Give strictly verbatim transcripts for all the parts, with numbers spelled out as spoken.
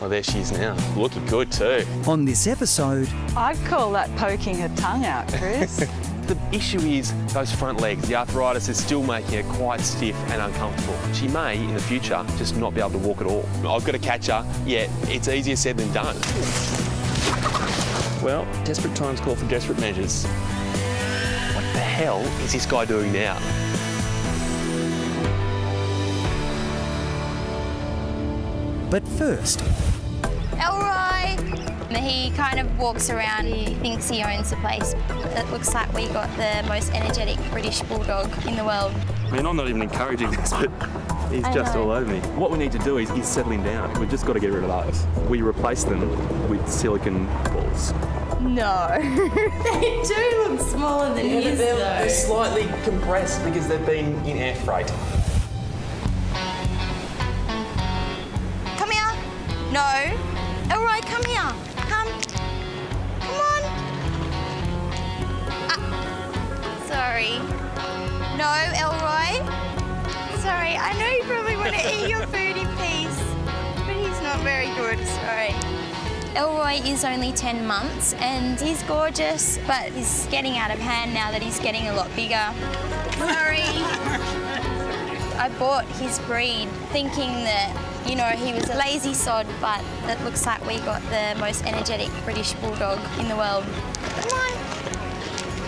Well, there she is now. Looking good too. On this episode... I'd call that poking her tongue out, Chris. The issue is those front legs. The arthritis is still making her quite stiff and uncomfortable. She may, in the future, just not be able to walk at all. I've got to catch her, yet it's easier said than done. Well, desperate times call for desperate measures. What the hell is this guy doing now? But first... Elroy! He kind of walks around, he thinks he owns the place. It looks like we got the most energetic British bulldog in the world. I mean, I'm not even encouraging this, but he's I just know. all over me. What we need to do is, is settle him down. We've just got to get rid of those. We replace them with silicone balls. No. They do look smaller than yeah, his, they're, though. They're slightly compressed because they've been in air freight. Come here. No. Elroy, come here. Come. Come on. Ah. Sorry. No, Elroy. Sorry, I know you probably want to eat your food in peace, but he's not very good, sorry. Elroy is only ten months and he's gorgeous, but he's getting out of hand now that he's getting a lot bigger. Sorry. I bought his breed thinking that, you know, he was a lazy sod, but it looks like we got the most energetic British bulldog in the world. Come on.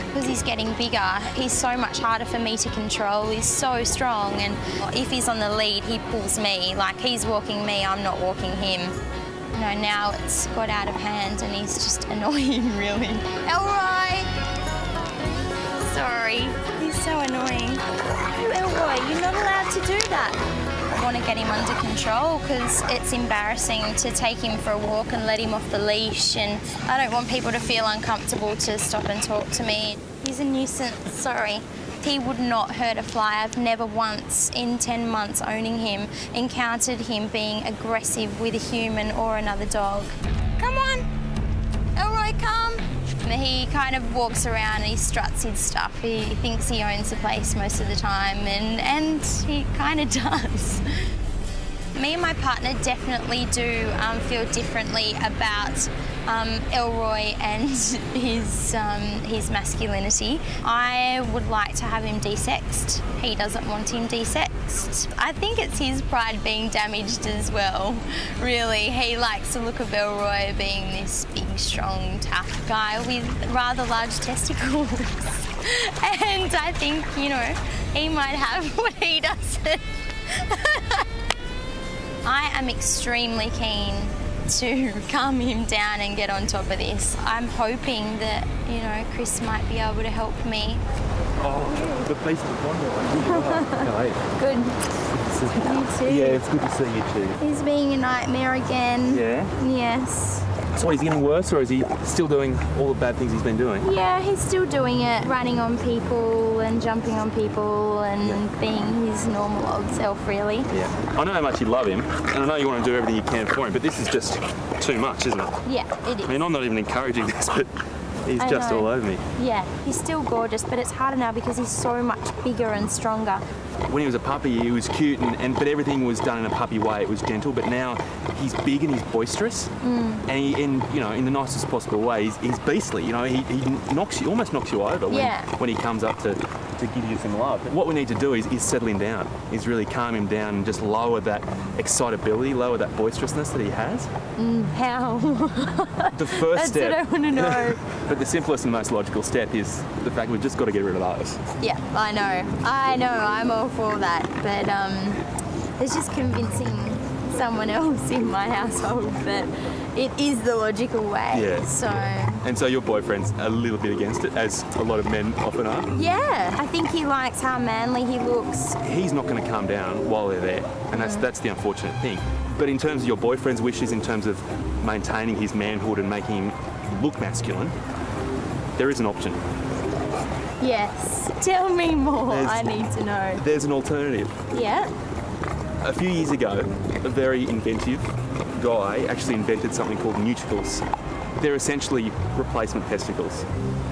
Because he's getting bigger, he's so much harder for me to control. He's so strong, and if he's on the lead, he pulls me. Like, he's walking me, I'm not walking him. You know, now it's got out of hand, and he's just annoying, really. Elroy! Sorry, he's so annoying. Oh, Elroy, you're not allowed to do that. I want to get him under control because it's embarrassing to take him for a walk and let him off the leash, and I don't want people to feel uncomfortable to stop and talk to me. He's a nuisance, sorry. He would not hurt a fly. I've never once in ten months owning him encountered him being aggressive with a human or another dog. Come on, Elroy, come. He kind of walks around and he struts his stuff. He thinks he owns the place most of the time, and, and he kind of does. Me and my partner definitely do um, feel differently about um, Elroy and his, um, his masculinity. I would like to have him desexed. He doesn't want him desexed. I think it's his pride being damaged as well, really. He likes the look of Elroy being this big, strong, tough guy with rather large testicles. And I think, you know, he might have what he doesn't. I am extremely keen to calm him down and get on top of this. I'm hoping that, you know, Chris might be able to help me. Oh, the place is wonderful. Good. It's good. You too. Yeah, it's good to see you too. He's being a nightmare again. Yeah? Yes. So what, is he getting worse, or is he still doing all the bad things he's been doing? Yeah, he's still doing it. Running on people and jumping on people and yeah. being his normal old self, really. Yeah. I know how much you love him, and I know you want to do everything you can for him, but this is just too much, isn't it? Yeah, it is. I mean, I'm not even encouraging this, but... He's I just know. all over me. Yeah, he's still gorgeous, but it's harder now because he's so much bigger and stronger. When he was a puppy, he was cute, and, and but everything was done in a puppy way. It was gentle, but now he's big and he's boisterous, mm. and he, in you know, in the nicest possible way, he's, he's beastly. You know, he, he knocks you, almost knocks you over when, yeah. when he comes up to to give you some love. What we need to do is, is settle him down, is really calm him down, and just lower that excitability, lower that boisterousness that he has. Mm, how? The first That's step. That's what I want to know. But the simplest and most logical step is the fact we've just got to get rid of those. Yeah, I know. I know, I'm all for that. But um, it's just convincing someone else in my household that it is the logical way. Yeah. So. And so your boyfriend's a little bit against it, as a lot of men often are? Yeah. I think he likes how manly he looks. He's not going to calm down while they're there, and that's, mm. that's the unfortunate thing. But in terms of your boyfriend's wishes, in terms of maintaining his manhood and making him look masculine, there is an option. Yes. Tell me more. There's, I need to know. There's an alternative. Yeah. A few years ago, a very inventive guy actually invented something called Neuticles. They're essentially replacement testicles.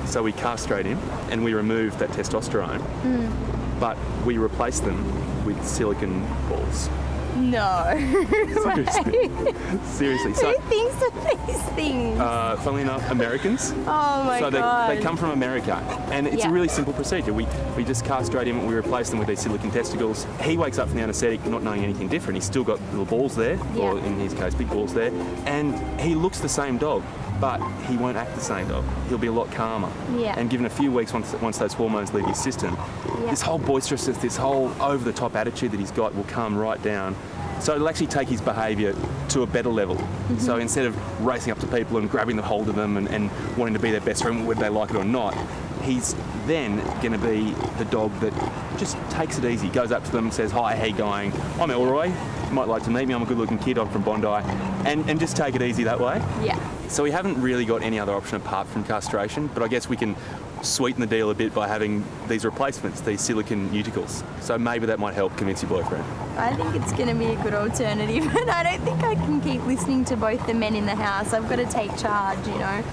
So we castrate him and we remove that testosterone, mm. but we replace them with silicone balls. No. Seriously. Seriously. So, who thinks of these things? Uh, funnily enough, Americans. Oh my so God. So they, they come from America. And it's yeah. a really simple procedure. We, we just castrate him and we replace them with these silicone testicles. He wakes up from the anaesthetic not knowing anything different. He's still got little balls there, yeah. or in his case, big balls there. And he looks the same dog, but he won't act the same dog. He'll be a lot calmer. Yeah. And given a few weeks once, once those hormones leave his system, yeah. this whole boisterousness, this whole over-the-top attitude that he's got will calm right down. So it'll actually take his behaviour to a better level. Mm-hmm. So instead of racing up to people and grabbing the hold of them and, and wanting to be their best friend, whether they like it or not, he's then going to be the dog that just takes it easy, goes up to them and says, hi, how you going? I'm Elroy. You might like to meet me. I'm a good-looking kid. I'm from Bondi. And, and just take it easy that way. Yeah. So we haven't really got any other option apart from castration, but I guess we can sweeten the deal a bit by having these replacements, these silicone Neuticles. So maybe that might help convince your boyfriend. I think it's going to be a good alternative, and I don't think I can keep listening to both the men in the house. I've got to take charge, you know.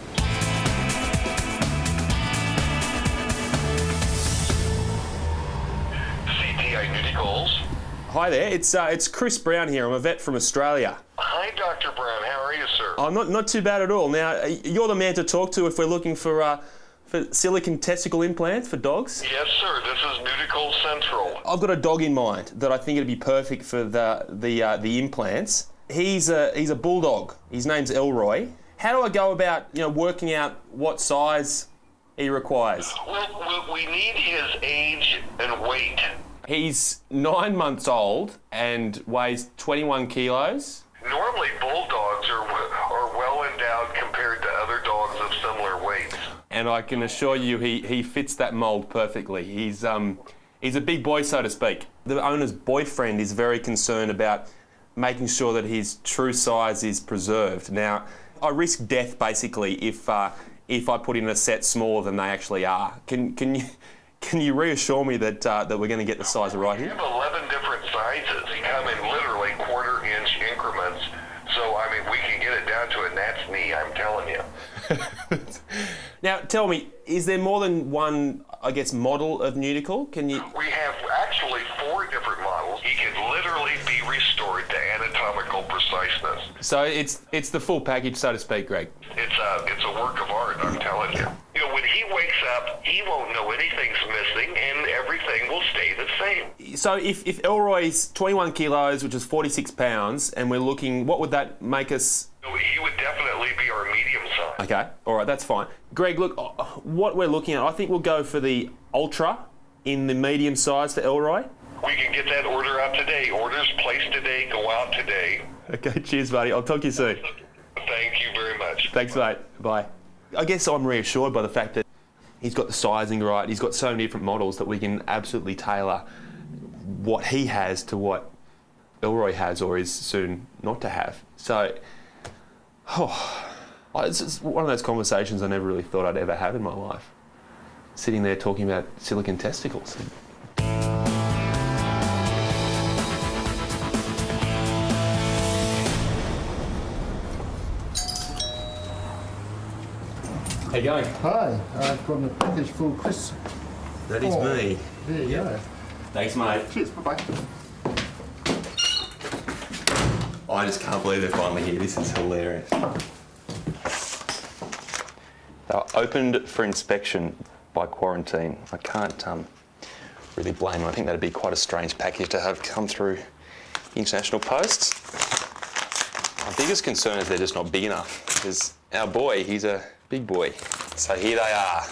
Hi there, it's uh, it's Chris Brown here. I'm a vet from Australia. Hi, Doctor Brown. How are you, sir? Oh, not not too bad at all. Now, you're the man to talk to if we're looking for uh, for silicone testicle implants for dogs. Yes, sir. This is Neuticles Central. I've got a dog in mind that I think it'd be perfect for the the uh, the implants. He's a he's a bulldog. His name's Elroy. How do I go about you know working out what size he requires? Well, we need his age and weight. He's nine months old and weighs twenty-one kilos. Normally, bulldogs are, are well endowed compared to other dogs of similar weights. And I can assure you he, he fits that mould perfectly. He's, um, he's a big boy, so to speak. The owner's boyfriend is very concerned about making sure that his true size is preserved. Now, I risk death, basically, if, uh, if I put in a set smaller than they actually are. Can, can you... Can you reassure me that uh, that we're going to get the size right here? We have eleven different sizes. They come in literally quarter-inch increments. So, I mean, we can get it down to a gnat's knee, I'm telling you. Now, tell me, is there more than one, I guess, model of Neutical? Can you? We have actually four different models. He can literally be restored to anatomical preciseness. So it's it's the full package, so to speak, Greg. It's a, it's a work of art, I'm telling you. You know, when he wakes up, he won't know anything's missing and everything will stay the same. So if, if Elroy's twenty-one kilos, which is forty-six pounds, and we're looking, what would that make us? He would definitely be our medium size. Okay, all right, that's fine. Greg, look, what we're looking at, I think we'll go for the Ultra in the medium size for Elroy. We can get that order out today. Orders placed today, go out today. Okay, cheers, buddy. I'll talk to you soon. Thank you very much. Thanks, mate. Bye. I guess I'm reassured by the fact that he's got the sizing right, he's got so many different models that we can absolutely tailor what he has to what Elroy has or is soon not to have. So, oh, it's just one of those conversations I never really thought I'd ever have in my life, sitting there talking about silicone testicles. How you going? Hi, I've got a package for Chris. That is oh, me. There you go. Thanks, mate. Cheers, bye-bye. Oh, I just can't believe they're finally here. This is hilarious. They were opened for inspection by quarantine. I can't um, really blame them. I think that'd be quite a strange package to have come through international posts. My biggest concern is they're just not big enough, because our boy, he's a big boy. So here they are.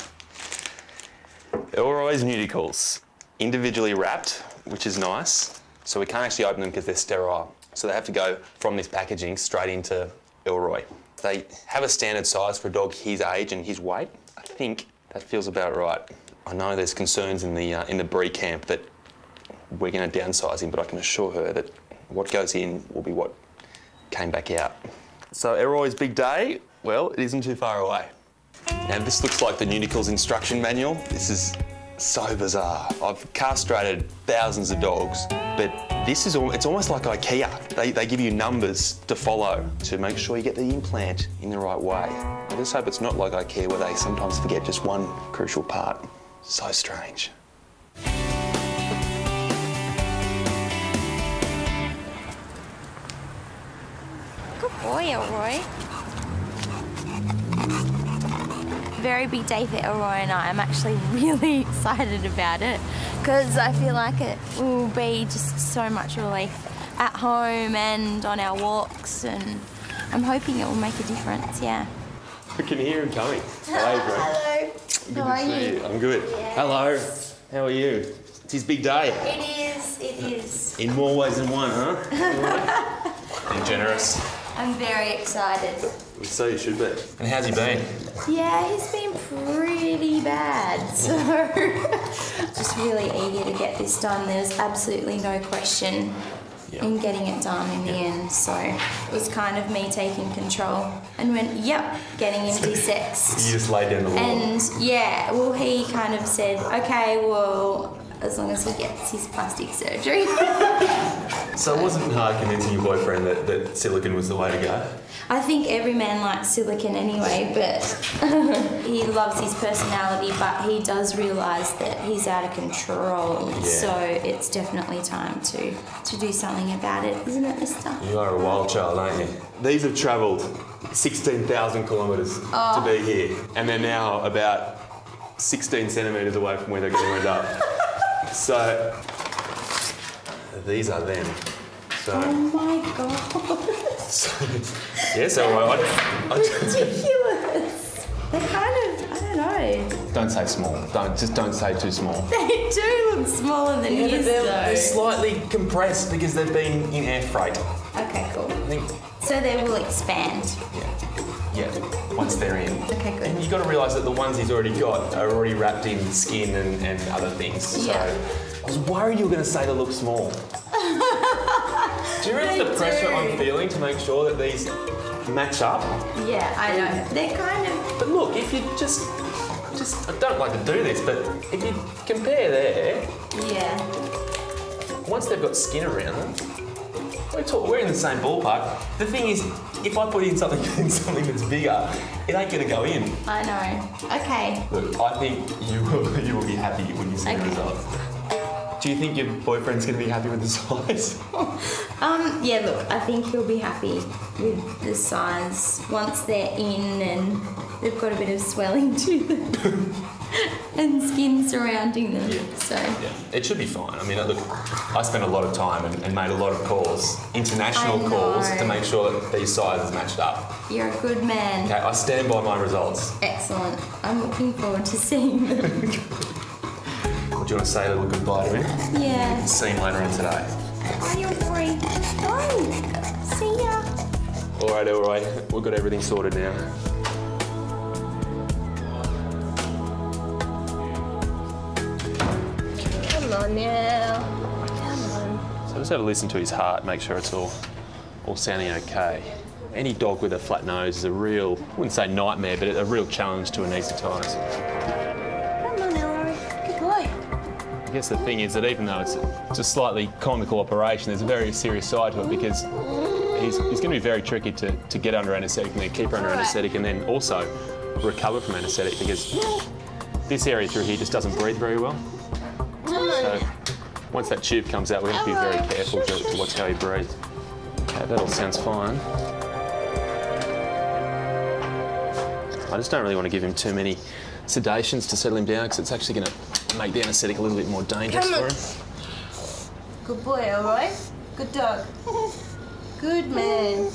Elroy's Neuticles. Individually wrapped, which is nice. So we can't actually open them because they're sterile. So they have to go from this packaging straight into Elroy. They have a standard size for a dog his age and his weight. I think that feels about right. I know there's concerns in the, uh, in the Bree camp that we're going to downsize him, but I can assure her that what goes in will be what came back out. So Elroy's big day. Well, it isn't too far away. Now, this looks like the Neuticles instruction manual. This is so bizarre. I've castrated thousands of dogs, but this is, it's almost like IKEA. They, they give you numbers to follow to make sure you get the implant in the right way. I just hope it's not like IKEA where they sometimes forget just one crucial part. So strange. boy, Elroy. Very big day for Elroy and I. I'm actually really excited about it because I feel like it will be just so much relief at home and on our walks, and I'm hoping it will make a difference, yeah. I can hear him coming. Hello, bro. Hello. Good How to are see you? you? I'm good. Yes. Hello. How are you? It's his big day. It is. It is. In more ways than one, huh? Being generous. I'm very excited. So you should be. And how's he been? Yeah, he's been pretty bad. So just really eager to get this done. There's absolutely no question yep. in getting it done in yep. the end. So it was kind of me taking control and went, yep, getting him desexed. You just laid down the law. And yeah, well, he kind of said, okay, well, as long as he gets his plastic surgery. So it wasn't hard convincing your boyfriend that, that silicone was the way to go? I think every man likes silicone anyway, but he loves his personality, but he does realise that he's out of control. Yeah. So it's definitely time to, to do something about it, isn't it, mister? You are a wild child, aren't you? These have travelled sixteen thousand kilometres oh. to be here, and they're now about sixteen centimetres away from where they're going to end up. So, these are them. So, oh my god. So, yeah, so I, I, I ridiculous. They kind of, I don't know. Don't say small. Don't just don't say too small. They do look smaller than you. Yeah, they're, they're slightly compressed because they've been in air freight. Okay, cool. I think. So they will expand. Yeah. Yeah. Once they're in. Okay, good. And you've got to realise that the ones he's already got are already wrapped in skin and, and other things. Yeah. So I was worried you were going to say they look small. Do you realize the pressure do. I'm feeling to make sure that these match up? Yeah, I know. They're kind of... But look, if you just... just I don't like to do this, but if you compare there... Yeah. Once they've got skin around them... We're, talk, we're in the same ballpark. The thing is, if I put in something in something that's bigger, it ain't gonna go in. I know. Okay. Look, I think you will you will be happy when you see okay. the results. Do you think your boyfriend's gonna be happy with the size? um, yeah, look, I think he'll be happy with the size once they're in and they've got a bit of swelling to them and skin surrounding them. Yeah. So yeah. It should be fine. I mean, look, I spent a lot of time and, and made a lot of calls, international calls, to make sure that these sizes matched up. You're a good man. Okay, I stand by my results. Excellent. I'm looking forward to seeing them. Do you want to say a little goodbye to him? Yeah. See him later on today. Oh, you're free. Just go. See ya. All right, all right. We've got everything sorted now. Now. Come on. So just have a listen to his heart, make sure it's all, all sounding okay. Any dog with a flat nose is a real, I wouldn't say nightmare, but a real challenge to anaesthetise. Come on, Elroy. Good boy. I guess the thing is that even though it's a slightly comical operation, there's a very serious side to it because he's, he's going to be very tricky to, to get under anaesthetic and then keep her under right. anaesthetic and then also recover from anaesthetic because this area through here just doesn't breathe very well. So once that tube comes out, we have to be very careful to, to watch how he breathes. Okay, that all sounds fine. I just don't really want to give him too many sedations to settle him down because it's actually going to make the anaesthetic a little bit more dangerous for him. Good boy, Elroy. Good dog. Good man.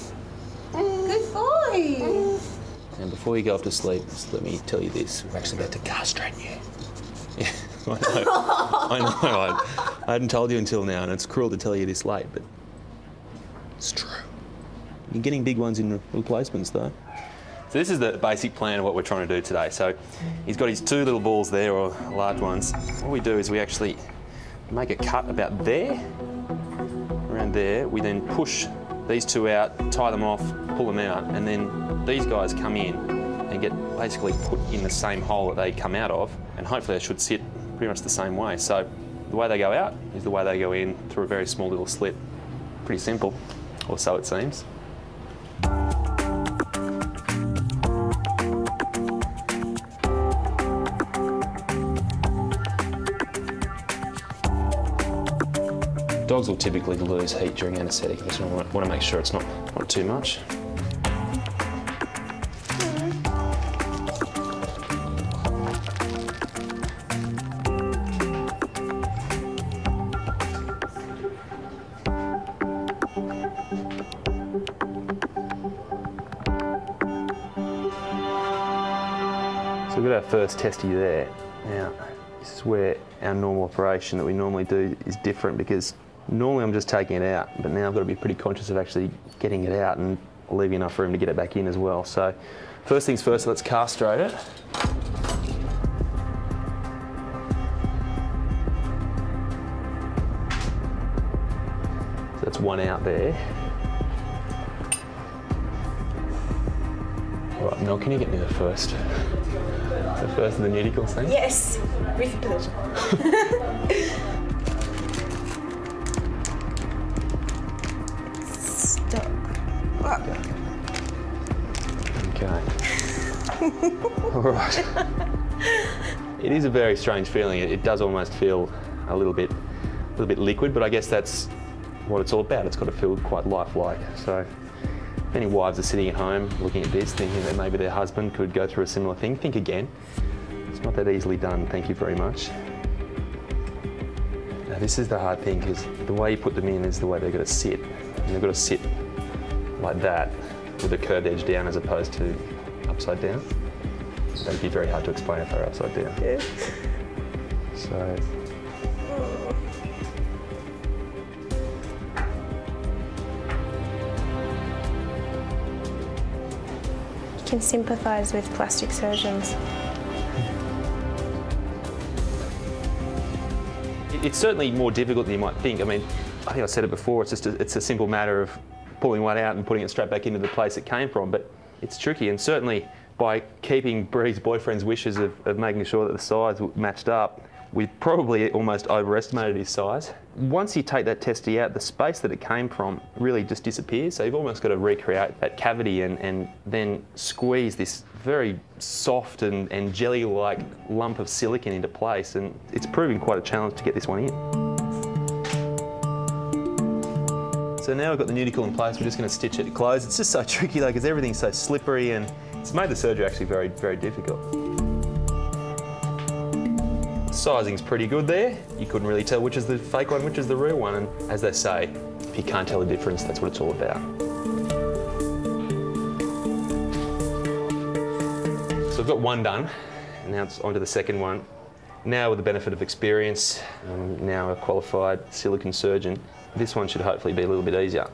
Good boy. And before you go off to sleep, just let me tell you this. We're actually about to castrate you. Yeah. I know, I, know. I, I hadn't told you until now, and it's cruel to tell you this late, but it's true. You're getting big ones in replacements, though. So this is the basic plan of what we're trying to do today. So he's got his two little balls there, or large ones. What we do is we actually make a cut about there, around there. We then push these two out, tie them off, pull them out, and then these guys come in and get basically put in the same hole that they come out of, and hopefully they should sit pretty much the same way. So the way they go out is the way they go in through a very small little slit. Pretty simple, or so it seems. Dogs will typically lose heat during anaesthetic. You just want to make sure it's not, not too much. we've got our first testy there. Now, this is where our normal operation that we normally do is different, because normally I'm just taking it out, but now I've got to be pretty conscious of actually getting it out and leaving enough room to get it back in as well. So first things first, let's castrate it. So that's one out there. All right, Mel, can you get me the first? The first of the Neuticles thing? Yes, with pleasure. Stop. Okay. Okay. All right. It is a very strange feeling. It, it does almost feel a little bit, a little bit liquid, but I guess that's what it's all about. It's got to feel quite lifelike. So. Many wives are sitting at home looking at this, thinking that maybe their husband could go through a similar thing. Think again. It's not that easily done, thank you very much. Now this is the hard thing, because the way you put them in is the way they've got to sit. And they've got to sit like that, with the curved edge down as opposed to upside down. That'd be very hard to explain if they were upside down. Yeah. So. Oh. I can sympathise with plastic surgeons. It's certainly more difficult than you might think. I mean, I think I said it before, it's just a, it's a simple matter of pulling one out and putting it straight back into the place it came from, but it's tricky, and certainly by keeping Bree's boyfriend's wishes of, of making sure that the size matched up, we probably almost overestimated his size. Once you take that testy out, the space that it came from really just disappears, so you've almost got to recreate that cavity and, and then squeeze this very soft and, and jelly-like lump of silicon into place, and it's proving quite a challenge to get this one in. So now we've got the Neuticle in place, we're just going to stitch it closed. It's just so tricky though, because everything's so slippery, and it's made the surgery actually very, very difficult. Sizing's pretty good there. You couldn't really tell which is the fake one, which is the real one. And as they say, if you can't tell the difference, that's what it's all about. So we've got one done, and now it's on to the second one. Now with the benefit of experience, I'm now a qualified silicone surgeon, this one should hopefully be a little bit easier.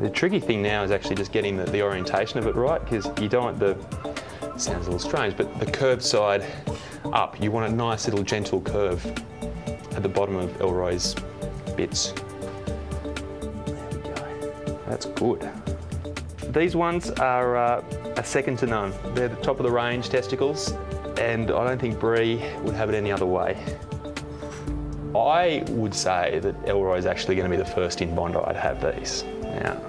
The tricky thing now is actually just getting the, the orientation of it right, because you don't want the, it sounds a little strange, but the curved side up. You want a nice little gentle curve at the bottom of Elroy's bits. There we go. That's good. These ones are uh, a second to none. They're the top of the range testicles, and I don't think Bree would have it any other way. I would say that Elroy's actually going to be the first in Bondi to have these. Now,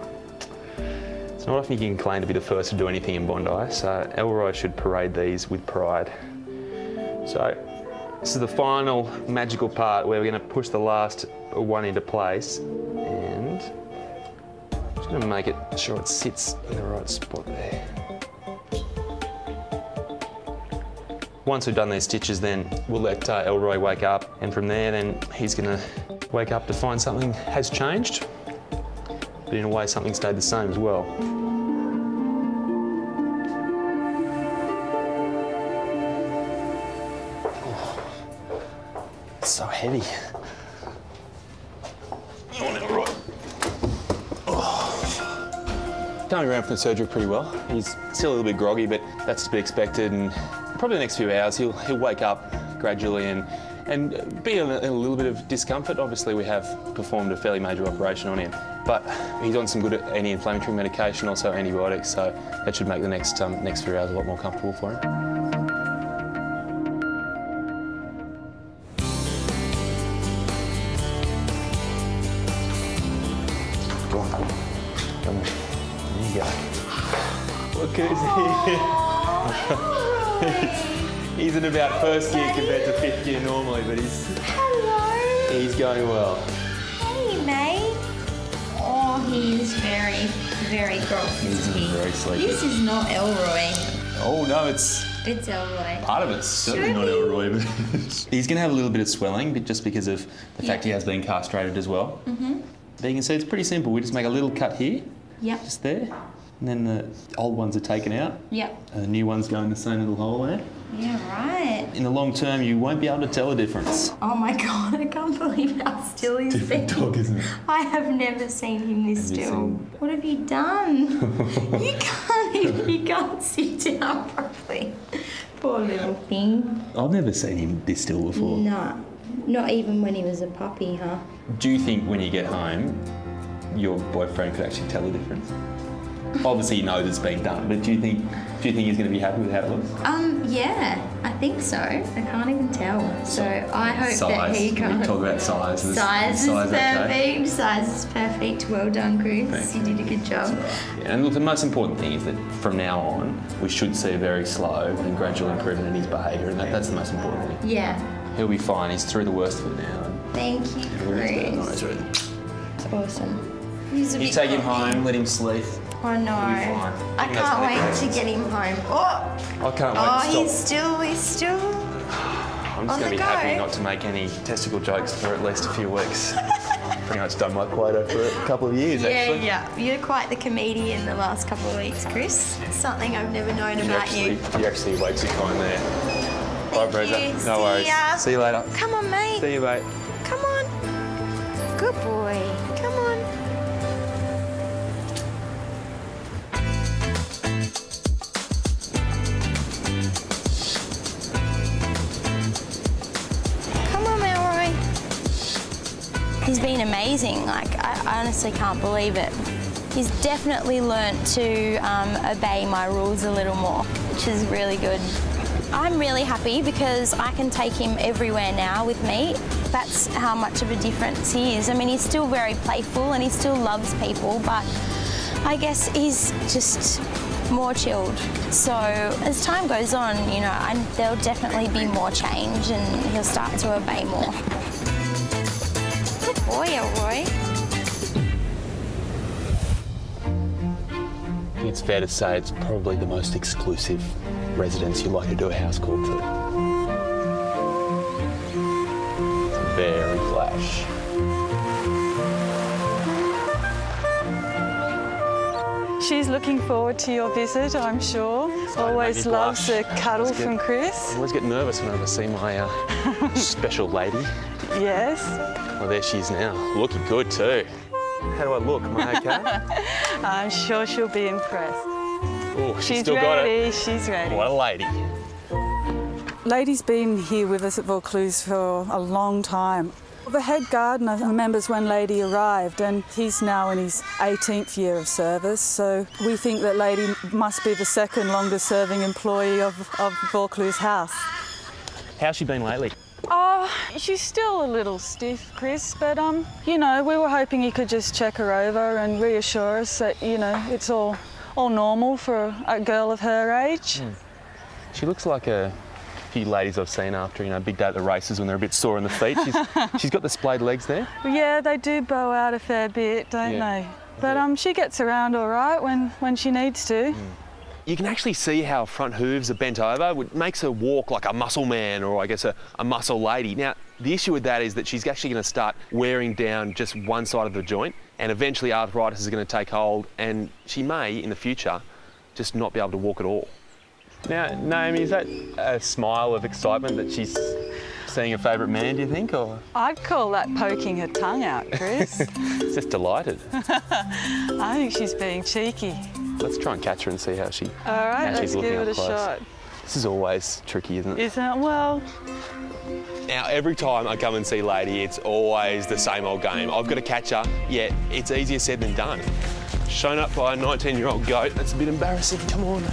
it's not often you can claim to be the first to do anything in Bondi, so Elroy should parade these with pride. So, this is the final magical part where we're going to push the last one into place, and I'm just going to make it sure it sits in the right spot there. Once we've done these stitches, then we'll let uh, Elroy wake up, and from there then he's going to wake up to find something has changed, but in a way something stayed the same as well. Oh, it's so heavy. Come on, Elroy. Oh. Coming around from the surgery pretty well. He's still a little bit groggy, but that's to be expected, and probably the next few hours he'll, he'll wake up gradually and and be in a, in a little bit of discomfort. Obviously we have performed a fairly major operation on him, but he's on some good anti-inflammatory medication, also antibiotics, so that should make the next, um, next few hours a lot more comfortable for him. Go on, come on. There you go. Look who's here. He's in about first year compared to fifth year normally, but he's... Hello! He's going well. Hey, mate. Oh, he is very, very groggy, isn't he? Very sleepy. This is not Elroy. Oh, no, it's... It's Elroy. Part of it's certainly not Elroy, but... He's going to have a little bit of swelling, but just because of the yeah. fact he has been castrated as well. Mm-hmm. But you can see it's pretty simple. We just make a little cut here, yep. just there, and then the old ones are taken out. Yep. And the new ones go in the same little hole there. Yeah, right. In the long term, you won't be able to tell a difference. Oh my God, I can't believe how still he's been. Different dog, isn't it? I have never seen him this still. Seen... What have you done? you can't, you can't sit down properly. Poor little thing. I've never seen him this still before. No, not even when he was a puppy, huh? Do you think when you get home, your boyfriend could actually tell the difference? Obviously, you know that's being done, but do you think do you think he's going to be happy with how it looks? Um, yeah, I think so. I can't even tell. So, so I hope size. that he can't. We talk about size. Size is size perfect. Okay. Size is perfect. Well done, Chris. Thanks. You did a good job. Right. Yeah, and look, the most important thing is that from now on, we should see a very slow and gradual improvement in his behaviour, and that, that's the most important thing. Yeah. He'll be fine. He's through the worst of it now. Thank you, Chris. It's awesome. You take him home, let him sleep. I know. I can't wait to get him home. Oh! I can't wait oh, to stop. Oh, he's still, he's still I'm just going to be go. happy not to make any testicle jokes for at least a few weeks. Pretty much done my quota for a couple of years, yeah, actually. Yeah, yeah. You're quite the comedian the last couple of weeks, Chris. Something I've never known you're about actually, you. You're actually way too kind there. Bye, Breza. No worries. Ya. See you later. Come on, mate. See you, mate. Come on. Good boy. Come on. He's been amazing, like, I honestly can't believe it. He's definitely learnt to um, obey my rules a little more, which is really good. I'm really happy because I can take him everywhere now with me. That's how much of a difference he is. I mean, he's still very playful and he still loves people, but I guess he's just more chilled. So as time goes on, you know, I'm, there'll definitely be more change and he'll start to obey more. Good boy, Elroy. I think it's fair to say it's probably the most exclusive residence you're likely to do a house call to. It's very flash. She's looking forward to your visit, I'm sure. Always loves a cuddle from Chris. I always get nervous whenever I see my uh, special lady. Yes. Well, there she is now. Looking good too. How do I look? Am I okay? I'm sure she'll be impressed. Oh, she's still got it. She's ready. What a lady. Lady's been here with us at Vaucluse for a long time. The head gardener remembers when Lady arrived, and he's now in his eighteenth year of service, so we think that Lady must be the second longest serving employee of, of Vaucluse House. How's she been lately? Oh, she's still a little stiff, Chris, but, um, you know, we were hoping you could just check her over and reassure us that, you know, it's all, all normal for a girl of her age. Mm. She looks like a... few ladies I've seen after, you know, a big day at the races when they're a bit sore in the feet. She's, she's got the splayed legs there. Yeah, they do bow out a fair bit, don't yeah. they? But um, she gets around all right when, when she needs to. Mm. You can actually see how front hooves are bent over, which makes her walk like a muscle man or I guess a, a muscle lady. Now, the issue with that is that she's actually going to start wearing down just one side of the joint, and eventually arthritis is going to take hold, and she may, in the future, just not be able to walk at all. Now, Naomi, is that a smile of excitement that she's seeing a favourite man, do you think, or...? I'd call that poking her tongue out, Chris. Just delighted. I think she's being cheeky. Let's try and catch her and see how she... All right, let's give it a close. shot. This is always tricky, isn't it? Isn't it? Well... Now, every time I come and see Lady, it's always the same old game. I've got to catch her, yet it's easier said than done. Shown up by a nineteen-year-old goat, that's a bit embarrassing, come on.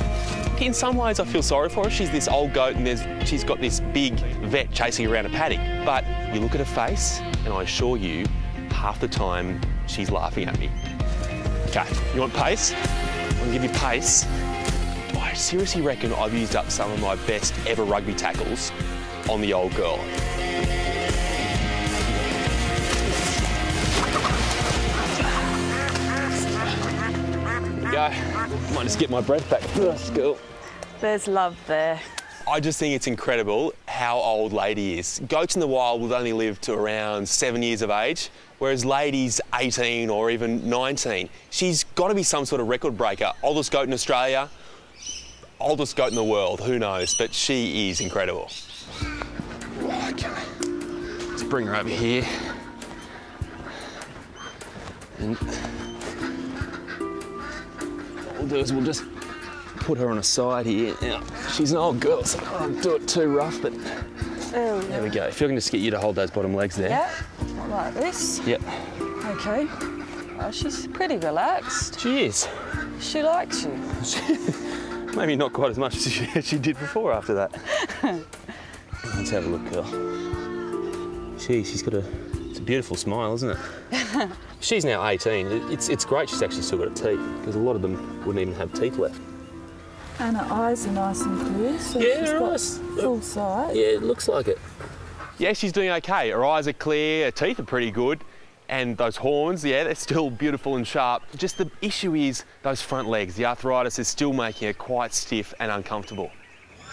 In some ways, I feel sorry for her. She's this old goat and there's, she's got this big vet chasing around a paddock. But you look at her face and I assure you, half the time, she's laughing at me. Okay, you want pace? I'm gonna give you pace. I seriously reckon I've used up some of my best ever rugby tackles on the old girl. There we go. Might just get my breath back. Let's go. There's love there. I just think it's incredible how old Lady is. Goats in the wild will only live to around seven years of age, whereas Lady's eighteen or even nineteen. She's got to be some sort of record breaker. Oldest goat in Australia, oldest goat in the world, who knows, but she is incredible. Okay, let's bring her over here. And what we'll do is we'll just put her on a side here. Now, she's an old girl, so I can't do it too rough, but oh, there no. we go. If you can just get you to hold those bottom legs there. Yeah, like this. Yep. Okay. Well, she's pretty relaxed. She is. She likes you. Maybe not quite as much as she, she did before after that. Let's have a look, girl. She, she's got a, it's a beautiful smile, isn't it? She's now eighteen. It's, it's great she's actually still got her teeth, because a lot of them wouldn't even have teeth left. And her eyes are nice and clear, so yeah, she's got eyes, full sight. Yeah, it looks like it. Yeah, she's doing okay. Her eyes are clear, her teeth are pretty good, and those horns, yeah, they're still beautiful and sharp. Just the issue is those front legs. The arthritis is still making her quite stiff and uncomfortable.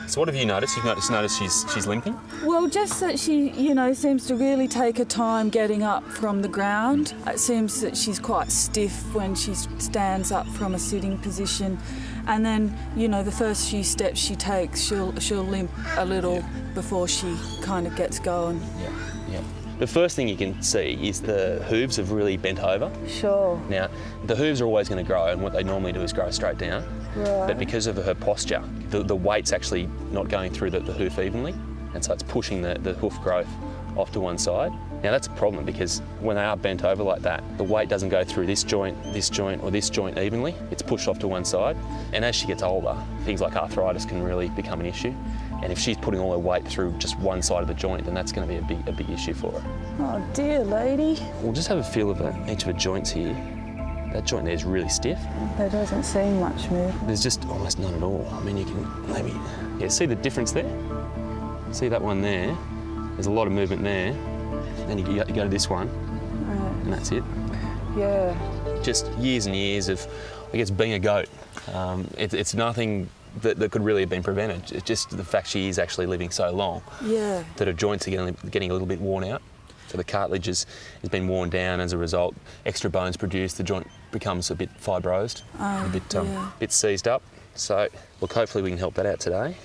So what have you noticed? You've noticed, noticed she's, she's limping? Well, just that she, you know, seems to really take her time getting up from the ground. It seems that she's quite stiff when she stands up from a sitting position. And then, you know, the first few steps she takes, she'll, she'll limp a little yeah. before she kind of gets going. Yeah, yeah. The first thing you can see is the hooves have really bent over. Sure. Now, the hooves are always going to grow, and what they normally do is grow straight down. Right. But because of her posture, the, the weight's actually not going through the, the hoof evenly, and so it's pushing the, the hoof growth off to one side. Now, that's a problem because when they are bent over like that, the weight doesn't go through this joint, this joint, or this joint evenly. It's pushed off to one side. And as she gets older, things like arthritis can really become an issue. And if she's putting all her weight through just one side of the joint, then that's going to be a big, a big issue for her. Oh, dear lady. We'll just have a feel of her, each of her joints here. That joint there is really stiff. There doesn't seem much movement. There's just almost none at all. I mean, you can maybe... Yeah, see the difference there? See that one there? There's a lot of movement there. Then you go to this one, right. and that's it. Yeah. Just years and years of, I guess, being a goat. Um, it, it's nothing that, that could really have been prevented. It's just the fact she is actually living so long yeah. that her joints are getting, getting a little bit worn out. So the cartilage has been worn down as a result. Extra bones produced, the joint becomes a bit fibrosed, oh, a bit, um, yeah. bit seized up. So, look, hopefully we can help that out today.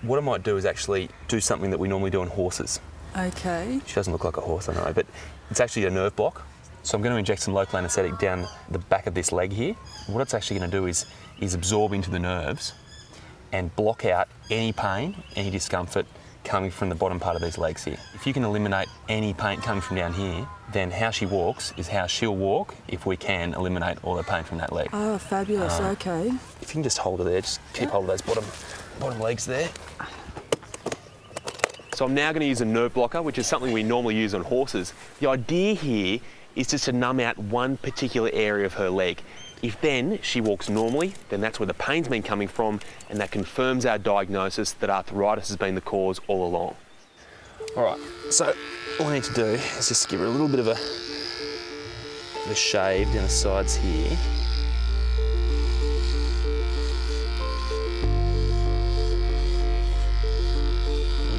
What I might do is actually do something that we normally do on horses. Okay. She doesn't look like a horse, I know, but it's actually a nerve block. So I'm going to inject some local anaesthetic down the back of this leg here. What it's actually going to do is, is absorb into the nerves and block out any pain, any discomfort coming from the bottom part of these legs here. If you can eliminate any pain coming from down here, then how she walks is how she'll walk if we can eliminate all the pain from that leg. Oh, fabulous, um, okay. If you can just hold her there, just keep hold of those bottom, bottom legs there. So I'm now going to use a nerve blocker, which is something we normally use on horses. The idea here is just to numb out one particular area of her leg. If then she walks normally, then that's where the pain's been coming from, and that confirms our diagnosis that arthritis has been the cause all along. All right, so all I need to do is just give her a little bit of a, of a shave down the sides here.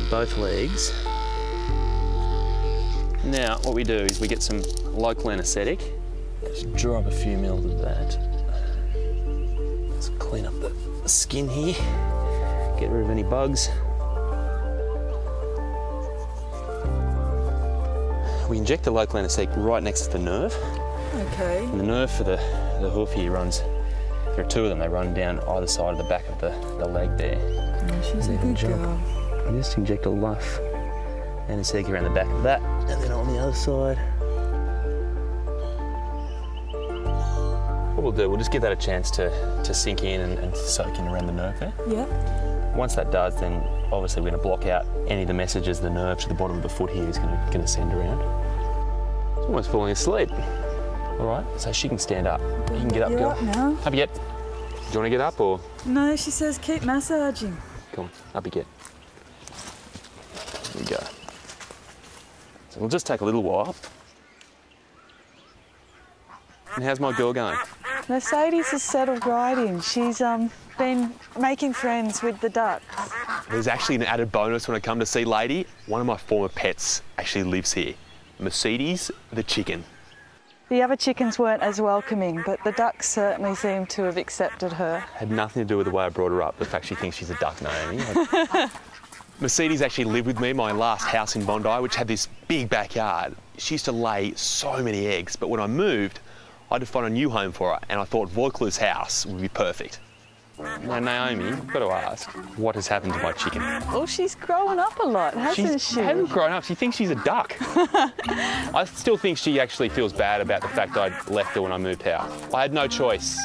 Both legs. Now what we do is we get some local anaesthetic. Just drop a few mils of that. Let's clean up the skin here. Get rid of any bugs. We inject the local anaesthetic right next to the nerve. Okay. And the nerve for the, the hoof here runs, there are two of them, they run down either side of the back of the, the leg there. Oh, she's a good girl. And just inject a luff anaesthetic around the back of that, and then on the other side. What we'll do, we'll just give that a chance to, to sink in and, and soak in around the nerve there. Yeah. Once that does, then obviously we're going to block out any of the messages the nerve to the bottom of the foot here is going to, going to send around. It's almost falling asleep. All right, so she can stand up. You can get up, girl. Now. Up you get. Do you want to get up or? No, she says keep massaging. Come on, up you get. There we go. So it'll just take a little while. And how's my girl going? Mercedes has settled right in. She's um, been making friends with the ducks. There's actually an added bonus when I come to see Lady. One of my former pets actually lives here. Mercedes the chicken. The other chickens weren't as welcoming, but the ducks certainly seem to have accepted her. Had nothing to do with the way I brought her up, the fact she thinks she's a duck, Naomi. Mercedes actually lived with me in my last house in Bondi, which had this big backyard. She used to lay so many eggs, but when I moved, I had to find a new home for her, and I thought Vaucluse house would be perfect. Now, Naomi, you've got to ask, what has happened to my chicken? Well, she's grown up a lot, hasn't she? She hasn't grown up. She thinks she's a duck. I still think she actually feels bad about the fact I left her when I moved out. I had no choice.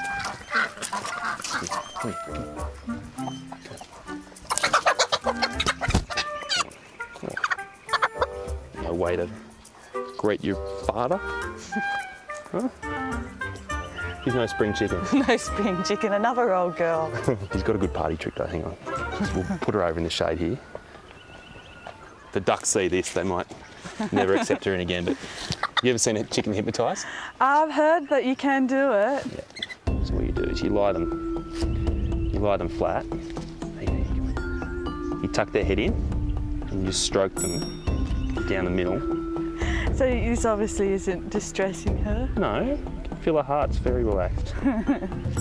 No way to greet your father. Huh? She's no spring chicken. No spring chicken, another old girl. She's got a good party trick though, hang on. We'll put her over in the shade here. If the ducks see this, they might never accept her in again, but you ever seen a chicken hypnotised? I've heard that you can do it. Yeah. So what you do is you lie them, you lie them flat. You tuck their head in and you stroke them down the middle. So this obviously isn't distressing her? No. I feel her heart's very relaxed.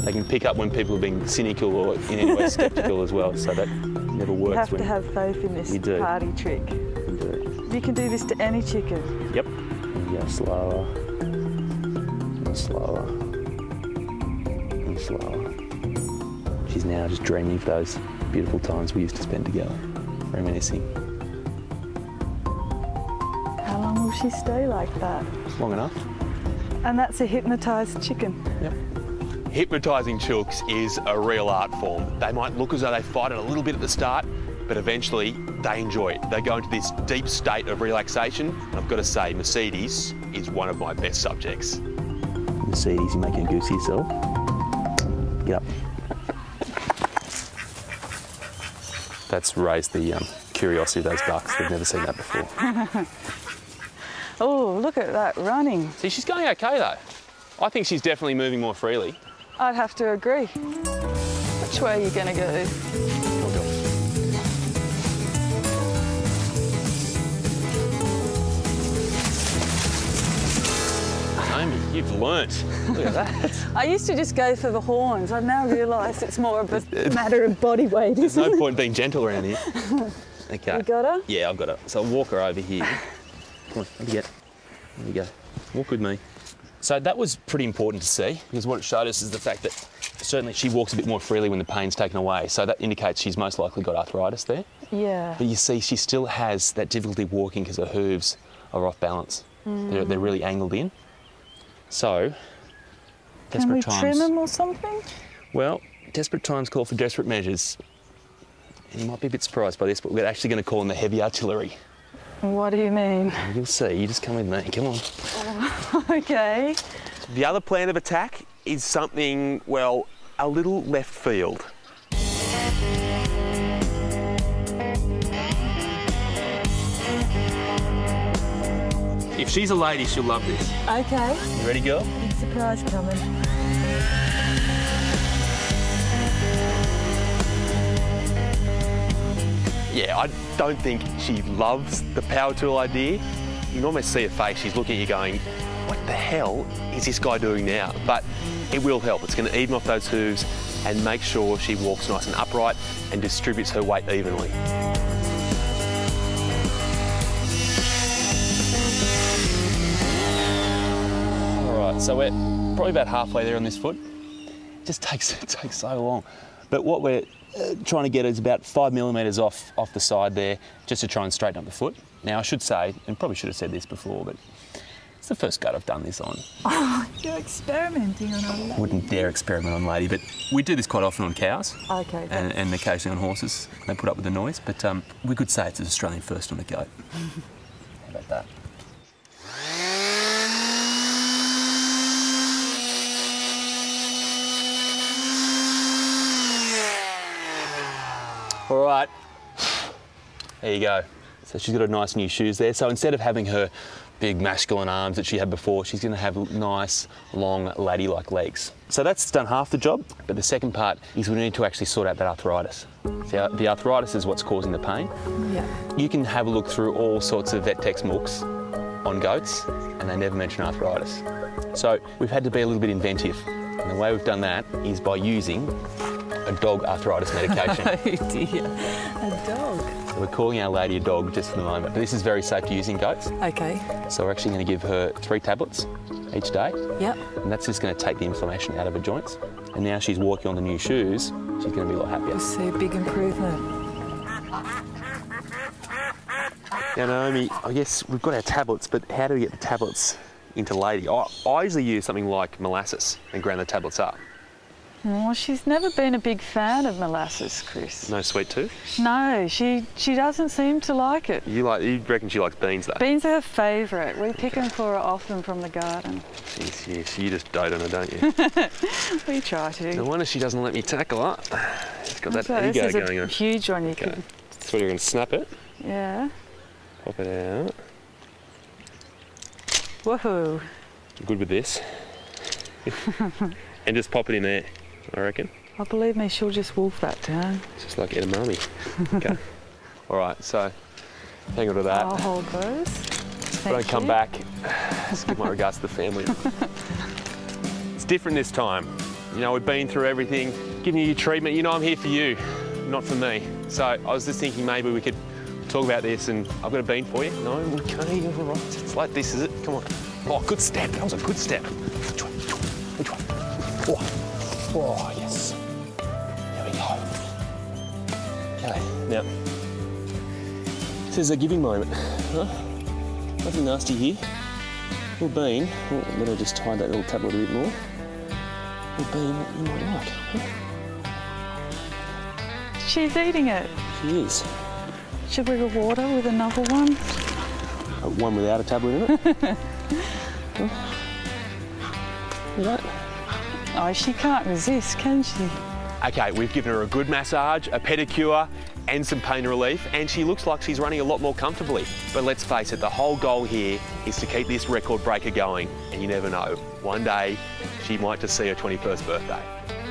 They can pick up when people are being cynical or in any way sceptical as well, so that never works. You have when to have faith in this you party trick. You do. You can do this to any chicken. Yep. And you go slower, and slower, and slower. She's now just dreaming of those beautiful times we used to spend together, reminiscing. How long will she stay like that? Long enough. And that's a hypnotised chicken. Yep. Hypnotising chooks is a real art form. They might look as though they fight it a little bit at the start, but eventually they enjoy it. They go into this deep state of relaxation. And I've got to say, Mercedes is one of my best subjects. Mercedes, you're making a goose of yourself. Get up. That's raised the um, curiosity of those ducks. They've never seen that before. Oh, look at that running. See, she's going okay though. I think she's definitely moving more freely. I'd have to agree. Which way are you going to go? I'll go. Naomi, you've learnt. Look at that. I used to just go for the horns. I've now realised it's more of a matter of body weight, isn't it? There's no point being gentle around here. Okay. You got her? Yeah, I've got her. So I'll walk her over here. Come on, there you go. There you go. Walk with me. So that was pretty important to see, because what it showed us is the fact that certainly she walks a bit more freely when the pain's taken away. So that indicates she's most likely got arthritis there. Yeah. But you see, she still has that difficulty walking because her hooves are off balance. Mm. They're, they're really angled in. So, desperate times. Can we trim them or something? Well, desperate times call for desperate measures. And you might be a bit surprised by this, but we're actually going to call in the heavy artillery. What do you mean? You'll see. You just come with me. Come on. Oh, okay. The other plan of attack is something, well, a little left field. If she's a lady, she'll love this. Okay. You ready, girl? Big surprise coming. Yeah, I don't think she loves the power tool idea. You can almost see her face. She's looking at you going, what the hell is this guy doing now? But it will help. It's going to even off those hooves and make sure she walks nice and upright and distributes her weight evenly. All right, so we're probably about halfway there on this foot. It just takes, it takes so long. But what we're uh, trying to get is about five millimetres off, off the side there, just to try and straighten up the foot. Now I should say, and probably should have said this before, but it's the first gut I've done this on. Oh, you're experimenting on a lady. I wouldn't dare experiment on lady, but we do this quite often on cows. Okay. And, and occasionally on horses, they put up with the noise, but um, we could say it's an Australian first on a goat. How about that? All right, there you go. So she's got her nice new shoes there. So instead of having her big masculine arms that she had before. She's going to have nice, long, laddy-like legs. So that's done half the job, but the second part is we need to actually sort out that arthritis. So the arthritis is what's causing the pain. Yeah. You can have a look through all sorts of Vet-Tex milks on goats, and they never mention arthritis. So we've had to be a little bit inventive, and the way we've done that is by using a dog arthritis medication. Oh dear, a dog. We're calling our lady a dog just for the moment, but this is very safe to use in goats. Okay. So we're actually going to give her three tablets each day. Yep. And that's just going to take the inflammation out of her joints. And now she's walking on the new shoes, she's going to be a lot happier. We'll see a big improvement. Now, Naomi, I guess we've got our tablets, but how do we get the tablets into lady? I, I usually use something like molasses and ground the tablets up. Well, she's never been a big fan of molasses, Chris. No sweet tooth? No, she she doesn't seem to like it. You like you reckon she likes beans, though? Beans are her favourite. We pick okay. them for her often from the garden. Jeez, yes, you just dote on her, don't you? We try to. No wonder she doesn't let me tackle her. She's got that ego this is going a on. Huge one, you okay. can. So you're going to snap it? Yeah. Pop it out. Woohoo! Good with this. And just pop it in there. I reckon. Oh, believe me, she'll just wolf that down. It's just like edamame. Okay. All right, so hang on to that. I'll hold those. If I don't come back, just give my regards to the family. It's different this time. You know, we've been through everything, giving you your treatment. You know, I'm here for you, not for me. So I was just thinking maybe we could talk about this, and I've got a bean for you. No, okay, you're all right. It's like this, is it? Come on. Oh, good step. That was a good step. Which one? Which one? Oh. Oh, yes. There we go. Okay, now, this is a giving moment. Huh? Nothing nasty here. Little bean. Oh, let me just tie that little tablet a bit more. Little bean you might like. Huh? She's eating it. She is. Should we reward her with another one? Uh, one without a tablet in it? Huh? Look at that. Oh, she can't resist, can she? Okay, we've given her a good massage, a pedicure, and some pain relief, and she looks like she's running a lot more comfortably. But let's face it, the whole goal here is to keep this record breaker going, and you never know, one day she might just see her twenty-first birthday.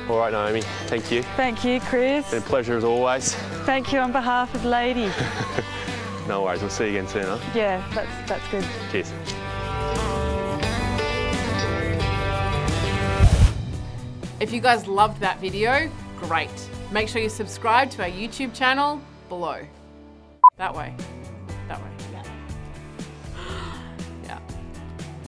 All right, Naomi, thank you. Thank you, Chris. It's been a pleasure as always. Thank you on behalf of the lady. No worries, we'll see you again soon, huh? Yeah, that's, that's good. Cheers. If you guys loved that video, great. Make sure you subscribe to our YouTube channel below. That way.